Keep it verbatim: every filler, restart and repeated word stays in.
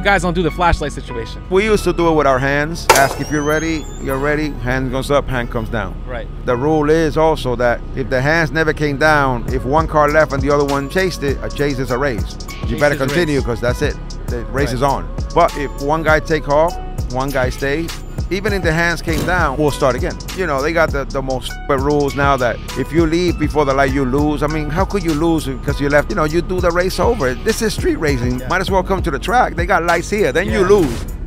You guys don't do the flashlight situation. We used to do it with our hands. Ask if you're ready, you're ready, hand goes up, hand comes down. Right. The rule is also that if the hands never came down, if one car left and the other one chased it, a chase is a race. You chase better continue because that's it. The race right. is on. But if one guy take off, one guy stays, even if the hands came down, we'll start again. You know, they got the, the most rules now that if you leave before the light, you lose. I mean, how could you lose because you left? You know, you do the race over. This is street racing. Yeah. Might as well come to the track. They got lights here. Then yeah. you lose.